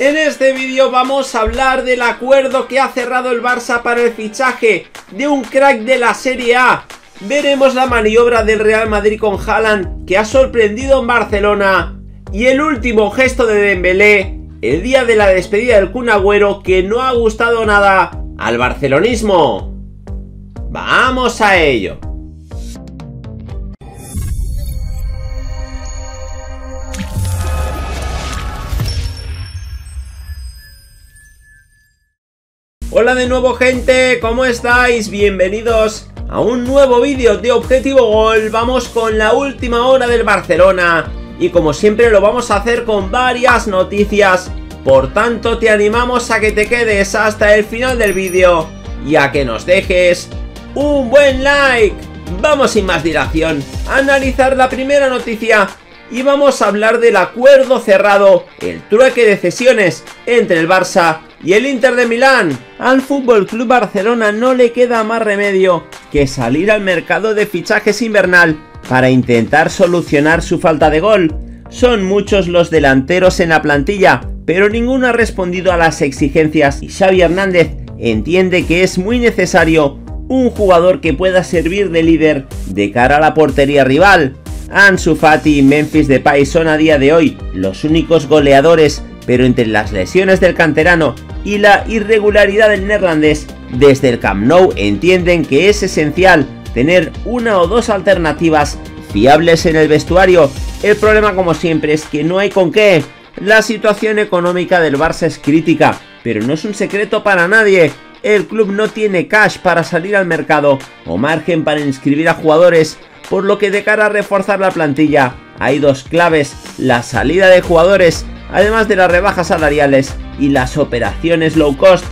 En este vídeo vamos a hablar del acuerdo que ha cerrado el Barça para el fichaje de un crack de la Serie A. Veremos la maniobra del Real Madrid con Haaland, que ha sorprendido en Barcelona, y el último gesto de Dembélé el día de la despedida del Kun Agüero, que no ha gustado nada al barcelonismo. ¡Vamos a ello! Hola de nuevo, gente, ¿cómo estáis? Bienvenidos a un nuevo vídeo de Objetivo Gol. Vamos con la última hora del Barcelona y como siempre lo vamos a hacer con varias noticias. Por tanto, te animamos a que te quedes hasta el final del vídeo y a que nos dejes un buen like. Vamos sin más dilación a analizar la primera noticia y vamos a hablar del acuerdo cerrado, el trueque de cesiones entre el Barça y el Inter de Milán. Al FC Barcelona no le queda más remedio que salir al mercado de fichajes invernal para intentar solucionar su falta de gol. Son muchos los delanteros en la plantilla, pero ninguno ha respondido a las exigencias y Xavi Hernández entiende que es muy necesario un jugador que pueda servir de líder de cara a la portería rival. Ansu Fati y Memphis Depay son a día de hoy los únicos goleadores, pero entre las lesiones del canterano y la irregularidad del neerlandés, desde el Camp Nou entienden que es esencial tener una o dos alternativas fiables en el vestuario. El problema, como siempre, es que no hay con qué. La situación económica del Barça es crítica, pero no es un secreto para nadie. El club no tiene cash para salir al mercado o margen para inscribir a jugadores, por lo que de cara a reforzar la plantilla hay dos claves: la salida de jugadores, además de las rebajas salariales, y las operaciones low cost.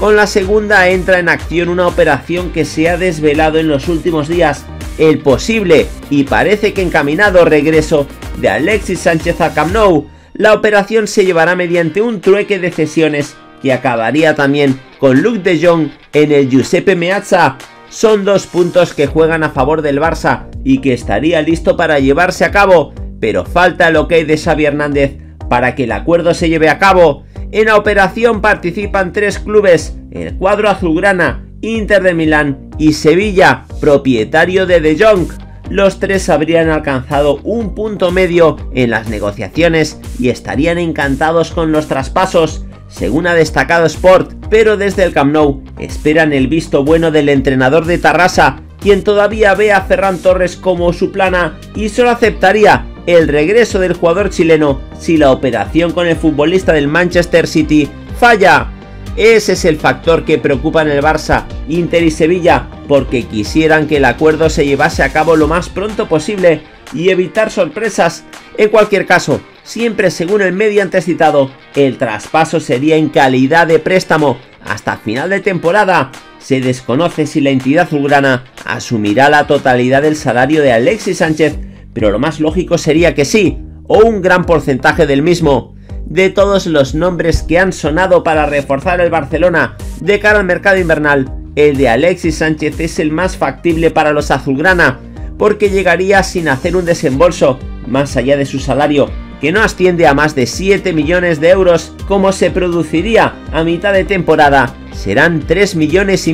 Con la segunda entra en acción una operación que se ha desvelado en los últimos días: el posible y parece que encaminado regreso de Alexis Sánchez a Camp Nou. La operación se llevará mediante un trueque de cesiones que acabaría también con Luke de Jong en el Giuseppe Meazza. Son dos puntos que juegan a favor del Barça y que estaría listo para llevarse a cabo, pero falta el ok de Xavi Hernández para que el acuerdo se lleve a cabo. En la operación participan tres clubes: el cuadro azulgrana, Inter de Milán y Sevilla, propietario de De Jong. Los tres habrían alcanzado un punto medio en las negociaciones y estarían encantados con los traspasos, según ha destacado Sport, pero desde el Camp Nou esperan el visto bueno del entrenador de Tarrasa, quien todavía ve a Ferran Torres como su plana y solo aceptaría el regreso del jugador chileno si la operación con el futbolista del Manchester City falla. Ese es el factor que preocupa en el Barça, Inter y Sevilla, porque quisieran que el acuerdo se llevase a cabo lo más pronto posible y evitar sorpresas. En cualquier caso, siempre según el medio antes citado, el traspaso sería en calidad de préstamo hasta final de temporada. Se desconoce si la entidad azulgrana asumirá la totalidad del salario de Alexis Sánchez, pero lo más lógico sería que sí, o un gran porcentaje del mismo. De todos los nombres que han sonado para reforzar el Barcelona de cara al mercado invernal, el de Alexis Sánchez es el más factible para los azulgrana, porque llegaría sin hacer un desembolso más allá de su salario, que no asciende a más de 7 millones de euros. Como se produciría a mitad de temporada, serán 3,5 millones,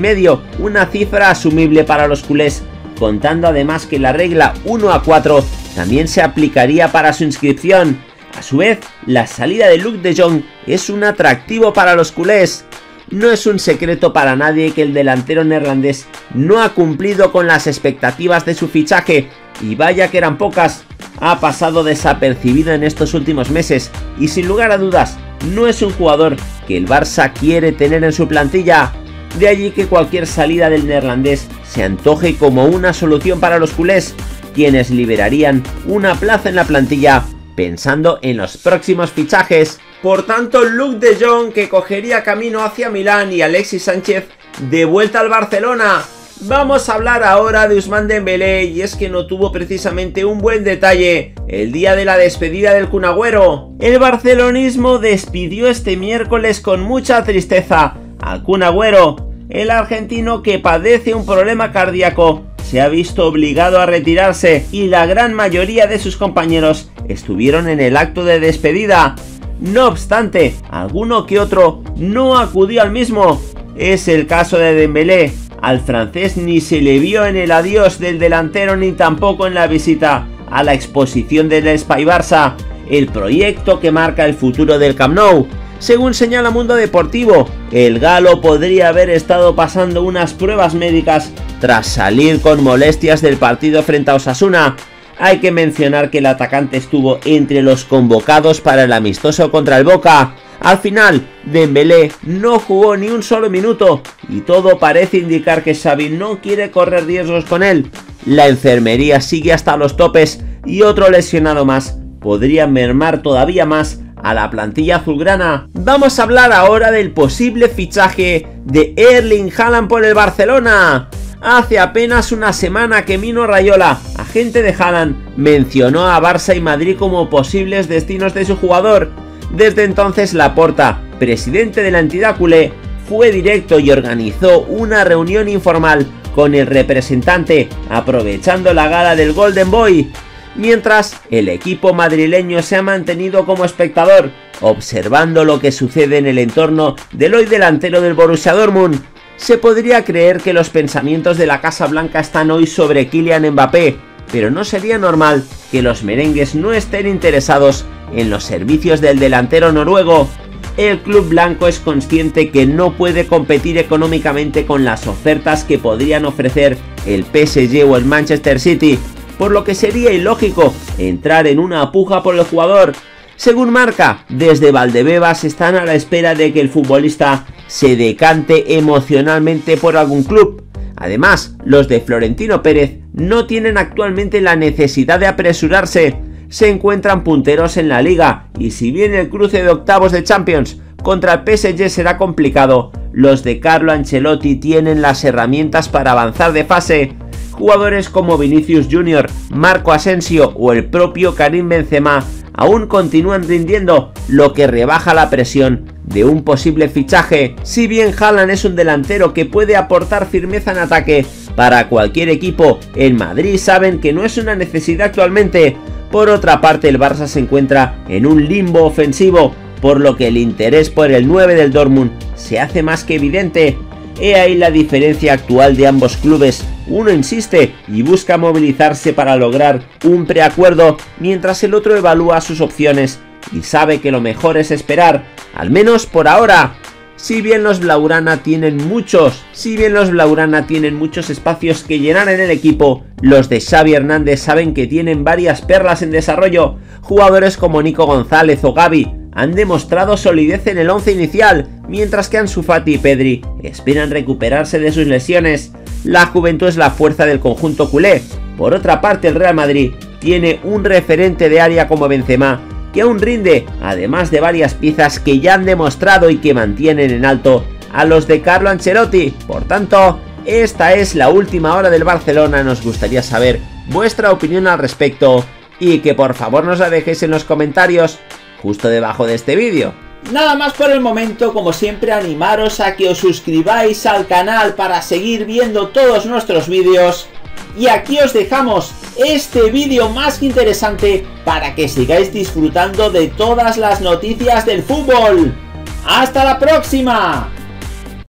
una cifra asumible para los culés, contando además que la regla 1-4 también se aplicaría para su inscripción. A su vez, la salida de Luke de Jong es un atractivo para los culés. No es un secreto para nadie que el delantero neerlandés no ha cumplido con las expectativas de su fichaje, y vaya que eran pocas. Ha pasado desapercibido en estos últimos meses y sin lugar a dudas no es un jugador que el Barça quiere tener en su plantilla. De allí que cualquier salida del neerlandés se antoje como una solución para los culés, quienes liberarían una plaza en la plantilla pensando en los próximos fichajes. Por tanto, Luke de Jong, que cogería camino hacia Milán, y Alexis Sánchez de vuelta al Barcelona. Vamos a hablar ahora de Ousmane Dembélé, y es que no tuvo precisamente un buen detalle el día de la despedida del Kun Agüero. El barcelonismo despidió este miércoles con mucha tristeza al Kun Agüero. El argentino, que padece un problema cardíaco, se ha visto obligado a retirarse y la gran mayoría de sus compañeros estuvieron en el acto de despedida. No obstante, alguno que otro no acudió al mismo. Es el caso de Dembélé. Al francés ni se le vio en el adiós del delantero ni tampoco en la visita a la exposición del Espai Barça, el proyecto que marca el futuro del Camp Nou. Según señala Mundo Deportivo, el galo podría haber estado pasando unas pruebas médicas tras salir con molestias del partido frente a Osasuna. Hay que mencionar que el atacante estuvo entre los convocados para el amistoso contra el Boca. Al final, Dembélé no jugó ni un solo minuto y todo parece indicar que Xavi no quiere correr riesgos con él. La enfermería sigue hasta los topes y otro lesionado más podría mermar todavía más a la plantilla azulgrana. Vamos a hablar ahora del posible fichaje de Erling Haaland por el Barcelona. Hace apenas una semana que Mino Raiola, agente de Haaland, mencionó a Barça y Madrid como posibles destinos de su jugador. Desde entonces Laporta, presidente de la entidad culé, fue directo y organizó una reunión informal con el representante, aprovechando la gala del Golden Boy. Mientras, el equipo madrileño se ha mantenido como espectador, observando lo que sucede en el entorno del hoy delantero del Borussia Dortmund. Se podría creer que los pensamientos de la Casa Blanca están hoy sobre Kylian Mbappé, pero no sería normal que los merengues no estén interesados en los servicios del delantero noruego. El club blanco es consciente que no puede competir económicamente con las ofertas que podrían ofrecer el PSG o el Manchester City, por lo que sería ilógico entrar en una puja por el jugador. Según Marca, desde Valdebebas están a la espera de que el futbolista se decante emocionalmente por algún club. Además, los de Florentino Pérez no tienen actualmente la necesidad de apresurarse. Se encuentran punteros en la liga y si bien el cruce de octavos de Champions contra el PSG será complicado, los de Carlo Ancelotti tienen las herramientas para avanzar de fase. Jugadores como Vinicius Junior, Marco Asensio o el propio Karim Benzema aún continúan rindiendo, lo que rebaja la presión de un posible fichaje. Si bien Haaland es un delantero que puede aportar firmeza en ataque, para cualquier equipo en Madrid saben que no es una necesidad actualmente. Por otra parte, el Barça se encuentra en un limbo ofensivo, por lo que el interés por el 9 del Dortmund se hace más que evidente. He ahí la diferencia actual de ambos clubes. Uno insiste y busca movilizarse para lograr un preacuerdo, mientras el otro evalúa sus opciones y sabe que lo mejor es esperar, al menos por ahora. Si bien los blaugrana tienen muchos espacios que llenar en el equipo, los de Xavi Hernández saben que tienen varias perlas en desarrollo. Jugadores como Nico González o Gavi han demostrado solidez en el 11 inicial, mientras que Ansu Fati y Pedri esperan recuperarse de sus lesiones. La juventud es la fuerza del conjunto culé. Por otra parte, el Real Madrid tiene un referente de área como Benzema, que aún rinde, además de varias piezas que ya han demostrado y que mantienen en alto a los de Carlo Ancelotti. Por tanto, esta es la última hora del Barcelona. Nos gustaría saber vuestra opinión al respecto y que por favor nos la dejéis en los comentarios justo debajo de este vídeo. Nada más por el momento. Como siempre, animaros a que os suscribáis al canal para seguir viendo todos nuestros vídeos. Y aquí os dejamos este vídeo más que interesante para que sigáis disfrutando de todas las noticias del fútbol. ¡Hasta la próxima!